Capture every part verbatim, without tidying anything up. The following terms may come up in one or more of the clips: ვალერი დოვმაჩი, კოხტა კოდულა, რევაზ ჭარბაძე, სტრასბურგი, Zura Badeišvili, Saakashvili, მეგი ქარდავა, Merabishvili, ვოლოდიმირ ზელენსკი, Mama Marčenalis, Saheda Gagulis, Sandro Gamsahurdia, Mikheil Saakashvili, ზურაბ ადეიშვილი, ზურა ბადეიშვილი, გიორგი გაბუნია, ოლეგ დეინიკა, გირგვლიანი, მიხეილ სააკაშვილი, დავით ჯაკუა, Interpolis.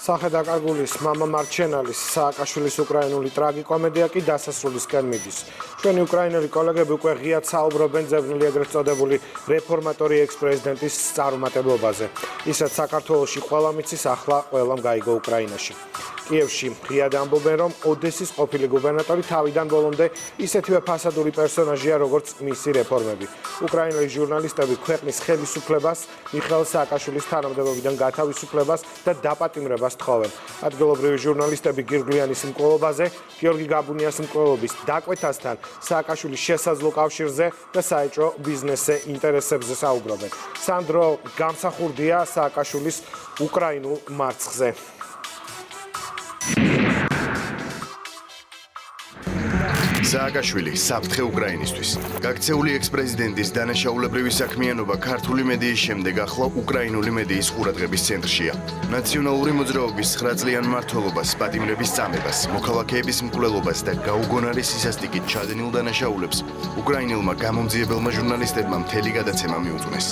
Saheda Gagulis, Mama Marčenalis, Saakashvilis ucrainuli Tragi komedia ki dasasruliskan midis. Ჩვენი უკრაინელი კოლეგები უკვე ღიად საუბრობენ ძებნილი ეგრეთ წოდებული რეფორმატორი ექს-პრეზიდენტის წარუმატებლობაზე. Ისაც საქართველოში ყველა მიცის, ახლა ყველამ გაიგო უკრაინაში. Კიევში ღიად ამბობენ, რომ ოდესის ყოფილი გუბერნატორი თავიდან ბოლომდე ისეთივე ფასადური პერსონაჟია, როგორც მისი რეფორმები. უკრაინელი ჟურნალისტები ქვეყნის ხელისუფლებას, მიხეილ სააკაშვილის თანამდებობიდან გათავისუფლებას და დაპატიმრებას თხოვენ. ადგილობრივი ჟურნალისტები გირგვლიანის მკვლელობაზე, გიორგი გაბუნიას მკვლელობის დაკვეთასთან Saakashvilis შესაძლო კავშირზე და საეჭვო ბიზნესზე ინტერესებზე საუბრობენ. Sandro Gamsahurdia Saakashvilis უკრაინულ მარცხზე. Saakashvili საფრთხე უკრაინისთვის. Გაქცეული ექს-პრეზიდენტის დანაშაულებრივი საქმიანობა ქართული მედიის შემდეგ ახლა უკრაინული მედიის ყურადღების ცენტრშია. Ნაციონალური მოძრაობის ცხრა წლიან მმართველობას, პატიმრების წამებას, მოქალაქეების მკვლელობას და გაუგონარი სისასტიკით ჩადენილ დანაშაულებს უკრაინელმა გამომძიებელმა ჟურნალისტებმა მთელი გადაცემა მიუძღვნეს.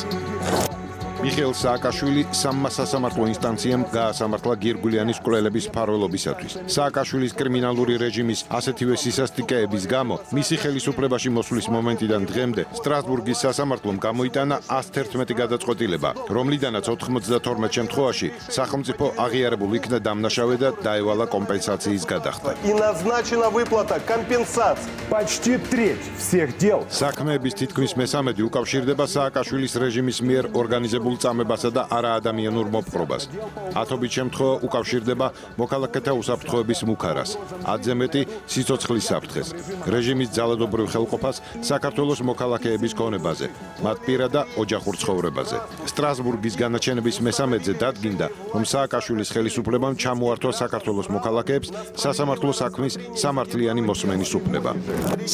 Mikheil Saakashvili სამმასასამართლო ინსტანციამ გაასამართლა გირგვლიანის მკვლელების მფარველობისათვის. Saakashvilis კრიმინალური რეჟიმის ასეთივე სისასტიკეების გამო მისი ხელისუფლებაში მოსვლის მომენტიდან დღემდე სტრასბურგის სასამართლომ გამოიტანა ათს ერთმეტი გადაწყვეტილება, რომლიდანაც ოთხმოცდათორმეტ შემთხვევაში სახელმწიფო აღიარებულ იქნა დამნაშავე და დაევალა კომპენსაციის გადახდა. И назначена выплата компенсаций почти треть всех дел. საქმეების თითქმის მესამედი უკავშირდება Saakashvilis რეჟიმის მიერ ორგანიზებულ წამებასა და არაადამიანურ მოპყრობას. ათობით შემთხვევა უკავშირდება მოქალაქეთა უსაფრთხოების მუქარას, ათზე მეტი სიცოცხლის საფრთხეს, რეჟიმის ძალადობრივ ხელყოფას საქართველოს მოქალაქეების ქონებაზე, მათ პირად და ოჯახურ ცხოვრებაზე. სტრასბურგის განაჩენების მესამედზე დადგინდა, რომ სააკაშვილის ხელისუფლებამ ჩამოართვა საქართველოს მოქალაქეებს სასამართლო საქმის სამართლიანი მოსმენის უფლება.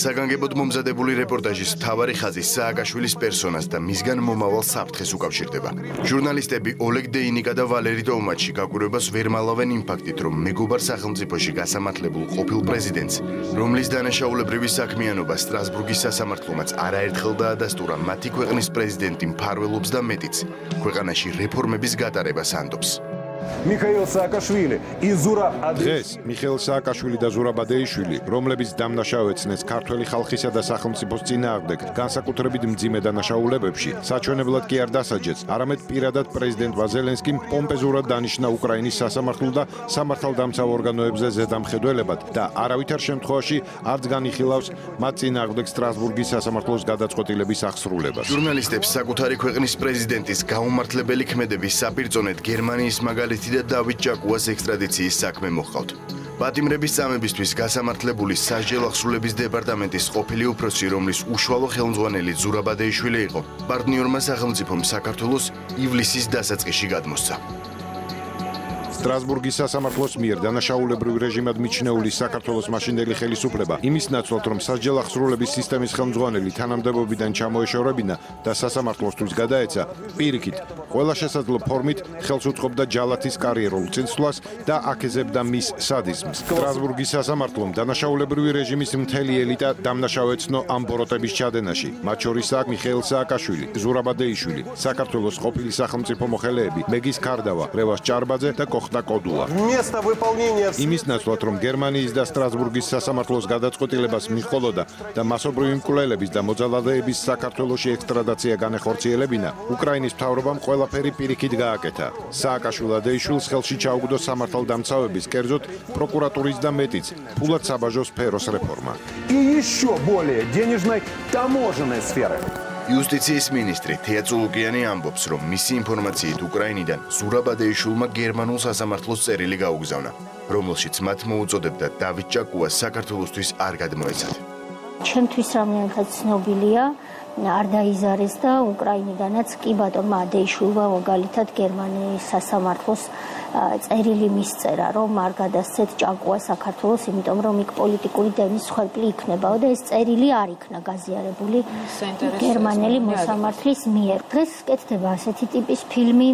საგანგებოდ მომზადებული რეპორტაჟის მთავარი ხაზი სააკაშვილის პერსონას და მისგან მომავალ საფრთხეს უკავშირდება. Ჟურნალისტები ოლეგ დეინიკა და ვალერი დოვმაჩი გაგურებას ვერ მალავენ იმ ფაქტით, რომ მეგობარ სახელმწიფოში გასამართლებულ ყოფილ პრეზიდენტს, რომლის დანაშაულებრივი საქმიანობა სტრასბურგის სასამართლომაც არაერთხელ დაადასტურა, მათი ქვეყნის პრეზიდენტი მფარველობს და მეტიც ქვეყანაში რეფორმების გატარებას ანდობს. Mikheil Saakashvili, Izura Adres, Mikheil Saakashvili და Zura Badeišvili, რომლებიც დამნაშავეცნეს ქართველი ხალხისა და სახელმწიფოს წინააღმდეგ, განსაკუთრებით მძიმე დანაშაულებებში, საჩვენებლად კი არ დასაჯეს, არამედ პირადად პრეზიდენტმა ზელენსკიმ პომპეზურად დანიშნა უკრაინის სასამართლო და სამართალდამცავ ორგანოებზე ზედამხედველებად და არავითარ შემთხვევაში არც განიხილავს მათ წინააღმდეგ სტრასბურგის სასამართლოს გადაწყვეტილების აღსრულებას. ჟურნალისტებს საკუთარი ქვეყნის პრეზიდენტის გაუმართლებელი ქმედების საპირწონედ გერმანიის მაგალითად და დავიდ ჯაკუას ექსტრადიციის საქმე მოჰყავთ. პატიმრების წამებისთვის გასამართლებული სასჯელო აღსრულების დეპარტამენტის ყოფილი უფროსი, რომლის უშუალო ხელმძღვანელი ზურა ბადეიშვილი იყო, პარტნიორმა სახელმწიფომ საქართველოს ივლისის დასაწყისში გადმოსცა. სტრასბურგის სასამართლოს მიერ დანაშაულებრივ რეჟიმად მიჩნეული საქართველოს მაშინდელი ხელისუფლება იმის ნაცვლად, რომ სასჯელო აღსრულების სისტემის ხელმძღვანელი თანამდებობიდან ჩამოეშორებინა და სასამართლოსთვის გადაეცა, პირიქით ყველა შესაძლო ფორმით ხელს უწყობდა ჯალათის კარიერულ წინსვლას და აქეზებდა მის სადიზმს. სტრასბურგის სასამართლომ დანაშაულებრივი რეჟიმის მთელი ელიტა დამნაშავეცნო ამ ბოროტების ჩადენაში, მათ შორისაა მიხეილ სააკაშვილი, ზურაბ ადეიშვილი, საქართველოს ყოფილი სახელმწიფო მოხელეები, მეგის ქარდავა, რევაზ ჭარბაძე და კოხტა კოდულა. იმის ნაცვლად, რომ გერმანიის და სტრასბურგის სასამართლოს გადაწყვეტილებას მიჰყოლოდა და მასობრივი მკვლელების და მოძალადეების საქართველოში ექსტრადაცია განეხორციელებინა, უკრაინის მთავრობამ ყველა ყველაფერი პირიქით გააკეთა. Saakashvili დეიშვილს ხელში ჩაუგდო სამართალდამცავების, კერძოდ პროკურატურის და მეტიც, ფულად საბაჟო სფეროს რეფორმა. И еще более денежной таможенной сферы. Იუსტიციის მინისტრი თეატრულუკიანი ამბობს, რომ მისი ინფორმაციით უკრაინიდან ზურა ბადეიშვილმა გერმანულ სასამართლოს წერილი გაუგზავნა, რომელშიც მათ მოუწოდებდა დავით ჯაკუას საქართველოსთვის არ გადმოეცათ. Ჩემთვის რამეაკაც ცნობილია. Არდაიზარეს და უკრაინიდანაც კი ბატონმა ადეიშვილმა მაგალითად გერმანიის სასამართლოს წერილი მისწერა, რომ არ გადასცეთ ჯაკუა საქართველოს, იმიტომ რომ იქ პოლიტიკური დევნის მსხვერპლი იქნებაო და ეს წერილი არ იქნა გაზიარებული გერმანელი მოსამართლის მიერ. დღეს კეთდება ასეთი ტიპის ფილმი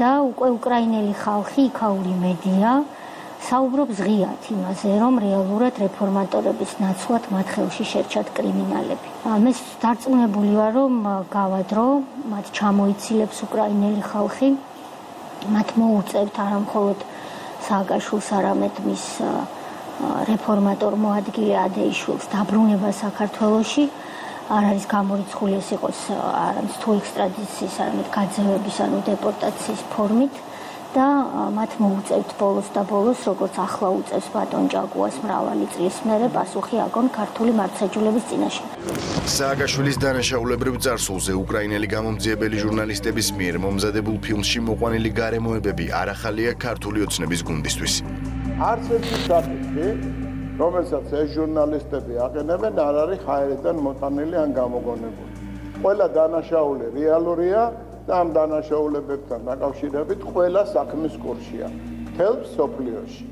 და უკვე უკრაინელი ხალხი, იქაური მედია საუბრობს ღიად იმაზე, რომ რეალურად რეფორმატორების ნაცვლად მათ ხელში შერჩათ კრიმინალები. მე დარწმუნებული ვარ, რომ გავადრო, მათ ჩამოიცილებს უკრაინელი ხალხი, მათ მოუწევთ არა მხოლოდ Saakashvili არამედ მის რეფორმატორ მოადგილე ადეიშვილს დაბრუნება საქართველოში არ არის გამორიცხული, ეს იყოს არამედ თუ ექსტრადიციის, არამედ გაძევების ანუ დეპორტაციის ფორმით და მათ მოუწევთ ბოლოს და ბოლოს, როგორც ახლა უწევს ბატონ ჯაგუას მრავალი წლის მერე პასუხი აგონ ქართული მართლმსაჯულების წინაშე. Saakashvilis დანაშაულებრივ წარსულზე უკრაინელი გამომძიებელი ჟურნალისტების მიერ მომზადებულ ფილმში მოყვანილი გარემოებები არ ახალია ქართული ოცნების გუნდისთვის. Არც ერთი საკითხი რომელსაც ეს ჟურნალისტები აყენებენ, არ არის ხაერიდან მოტანილი ან გამოგონებული. Ყველა დანაშაული რეალურია და ამ დანაშაულებებთან დაკავშირებით ყველა საქმის კურსია. Მთელ სოფლიოში.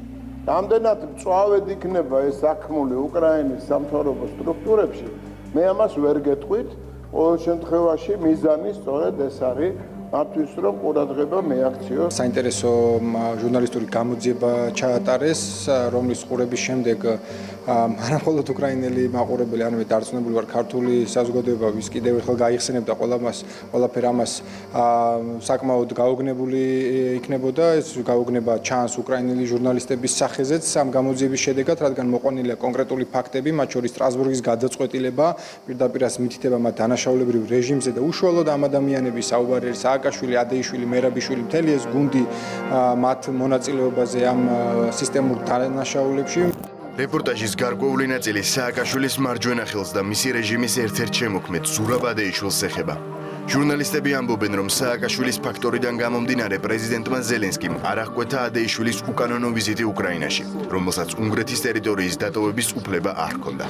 Რამდენად მწვავედ იქნება ეს საქმული უკრაინის სამთავრობო სტრუქტურებში, მე ამას ვერ გეტყვით. Ყოველ შემთხვევაში მიზანი სწორედ ეს არის. Atunci când următorul meu s-a interesat jurnalistul Gamuzieba Chatares, Romlis Kurebishem, că Anapolul Ucrainei ma Kurebele anul viitor nu vor cartuli să zgoduiva, visci de vreo gaier se nebda, olamas, olaperamas, sacmaud gaugnebuli ikneboda, gaugneba chans Ucrainei jurnaliste bisachezet, sam Gamuziebi ședega tratgan moconile concretului pactebi, maciori Strasburgis gadat scotileba, birda biras mititeba matana șaulebri regim zede ușualo, da madamiane bisaubarer Saakashvili, Adeišvili, Merabishvili, მთელი ეს გუნდი მათ მონაწილეობაზე ამ სისტემურ დანაშაულებში. Რეპორტაჟის გარკვეული ნაწილი სააკაშვილის მარჯვენა ხელს და მისი რეჟიმის ერთ-ერთ შემოქმედ ზურაბ ადეიშვილს ეხება. ჟურნალისტები ამბობენ, რომ სააკაშვილის ფაქტორიდან გამომდინარე პრეზიდენტმა ზელენსკიმ არ აღკვეთა ადეიშვილის უკანონო ვიზიტი უკრაინაში, რომელსაც უნგრეთის ტერიტორიის დატოვების უფლება არ ჰქონდა.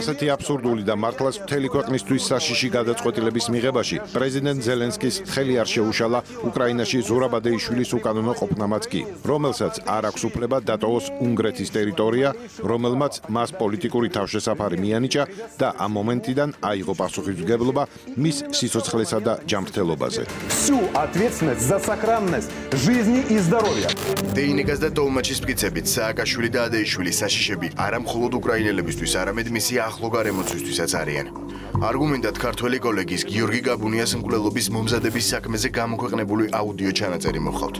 Ასეთი აბსურდული და მართლაც მთელი ქვეყნისთვის საშიში გადაწყვეტილების მიღებაში პრეზიდენტ ზელენსკის ხელი არ შეუშალა უკრაინაში ზურაბ ადეიშვილის უკანონო ყოფნამაც კი, რომელსაც არ აქვს უფლება დატოვოს უნგრეთის ტერიტორია, რომელმაც მას პოლიტიკური თავშესაფარი მიანიჭა და ამ მომენტიდან აიღო პასუხისმგებლობა მის სიცოცხლესა და ჯანმრთელობაზე. Всю ответственность за сохранность жизни и здоровья. Დეინიკას და ტოვმაჩის მტკიცებით სააკაშვილი და ადეიშვილი საშიშები არ მხოლოდ უკრაინელებისთვის, არამედ მისი ახლო გარემოცვისთვისაც არიან. Argumentat ქართველი კოლეგის გიორგი გაბუნიას მკვლელობის მომზადების საქმეზე გამოქვეყნებული აუდიო ჩანაწერი მოხავთ.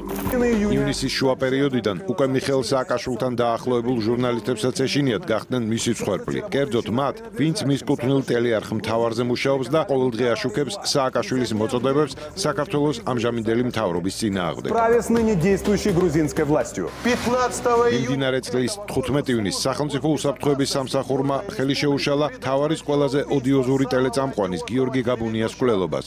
ივნისის შუა პერიოდიდან უკვე მიხეილ სააკაშვილთან დაახლოებულ ჟურნალისტებსაც ეშინიათ გახდნენ მისი მსხვერპლი. Კერძოდ მათ, ვინც მის კუთვნილ ტელეარხ მთავარზე მუშაობს და ყოველდღე აშუქებს სააკაშვილის მოწოდებებს საქართველოს ამჟამინდელი მთავრობის წინააღმდეგ. Правец ныне действующей грузинской властью. მიმდინარე წლის თხუთმეტი ივნისს სახელმწიფო უსაფრთხოების სამსახურმა ხელი შეუშალა თავარის ყველაზე ოდიოზური ტელეწამყვანის გიორგი გაბუნიას მკვლელობას.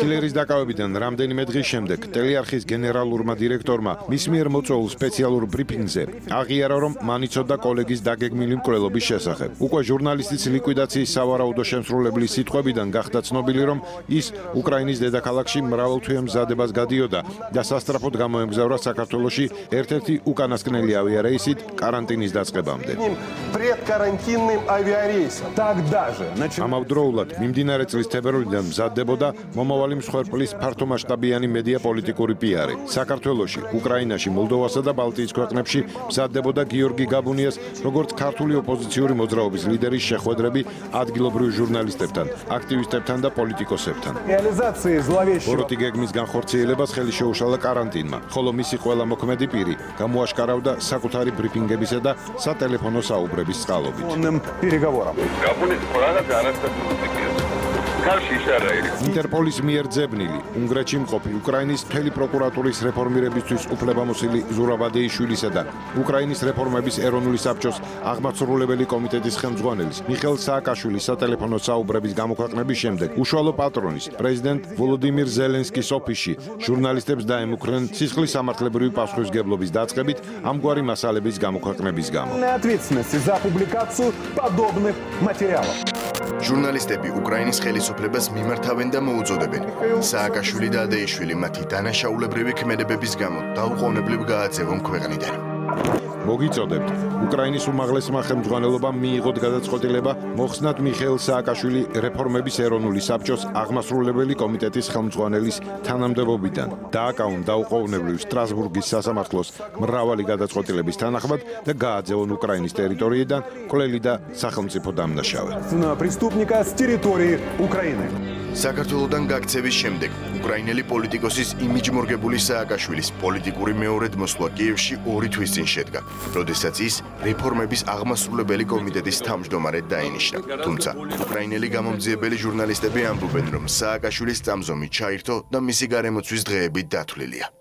Კილერის დაკავებიდან რამდენიმე დღის შემდეგ ტელეარხის გენერალურმა დირექტორმა მის მიერ მოწვეულ სპეციალურ ბრიფინგზე აღიარა, რომ მან იცოდა კოლეგის დაგეგმილი მკვლელობის შესახებ. Უკვე ჟურნალისტის ლიკვიდაციის სავარაუდო შემსრულებლის სიტყვებიდან გახდა ცნობილი, რომ ის უკრაინის დედაქალაქში მრავალთვე მზადებას გადიოდა და სასტრაფოდ გამოემგზავრა საქართველოში ერთ-ერთი უკანასკნელი ავიარეისით карантиნის დაწყებამდე. Предкарантинным авиарейсом. Так даже. ამავდროულად მიმდინარე წლის თებერვლიდან მზადდებოდა მომავალი მსხვერპლის ფართომასშტაბიანი მედია პოლიტიკური პიარი. საქართველოში, უკრაინაში, მოლდოვასა და ბალტიის ქვეყნებში მზადდებოდა გიორგი გაბუნიას, როგორც ქართული ოპოზიციური მოძრაობის ლიდერის შეხვედრები ადგილობრივ ჟურნალისტებთან, აქტივისტებთან და პოლიტიკოსებთან. ბოროტი გეგმის განხორციელებას ხელი შეუშალა карантинმა, ხოლო მისი ყველა მოქმედი პირი გამოაშკარავდა საკუთარი ბრიფინგებისა და სატელეფონო საუბრების წყალობით. Interpolis მიერ ძებნილი, უნგრეთში მყოფი უკრაინის მთელი პროკურატურის რეფორმირებისთვის უფლებამოსილი ზურაბ ადეიშვილისა და უკრაინის რეფორმების ეროვნული საბჭოს აღმასრულებელი კომიტეტის ხელმძღვანელის მიხეილ სააკაშვილის სატელეფონო საუბრების გამოქვეყნების შემდეგ უშუალო პატრონის პრეზიდენტ ვოლოდიმირ ზელენსკის ოფისში ჟურნალისტებს დაემუქრნენ სისხლის სამართლებრივი პასუხისმგებლობის დაწყებით ამგვარი მასალების გამოქვეყნების გამო. Ответственности за публикацию подобных материалов. Ჟურნალისტები უკრაინის ხელისუფლებას მიმართავენ და მოუწოდებენ. სააკაშვილი და ადეიშვილი მათი დანაშაულებრივი ქმედებების გამო დაუყოვნებლივ გააძევონ ქვეყნიდან. Მოგიწოდებთ, უკრაინის უმაღლესმა ხელმძღვანელობამ მიიღოთ გადაწყვეტილება მოხსნათ მიხეილ სააკაშვილი რეფორმების ეროვნული საბჭოს აღმასრულებელი კომიტეტის ხელმძღვანელის თანამდებობიდან. Დააკაუნდა უყოვნებლივ სტრასბურგის სასამართლოს მრავალი გადაწყვეტილების თანახმად და გააძევონ უკრაინის ტერიტორიიდან მკვლელი და სახელმწიფო დამნაშავე. Преступника с территории Украины. Საქართველოდან გაქცევის შემდეგ უკრაინელი პოლიტიკოსის იმიჯმორგებული სააკაშვილის პოლიტიკური მეორედ მოსვლა კიევში ორი თვის წინ შედგა, როდესაც ის რეფორმების აღმასრულებელი კომიტეტის თავმჯდომარედ დაინიშნა. Თუმცა, უკრაინელი გამომძიებელი ჟურნალისტები ამბობენ, რომ სააკაშვილის წამზომი ჩაირთო და მისი გარემოცვის დღეებით დათვლილია.